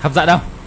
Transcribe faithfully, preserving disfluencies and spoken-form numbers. Hấp dẫn không?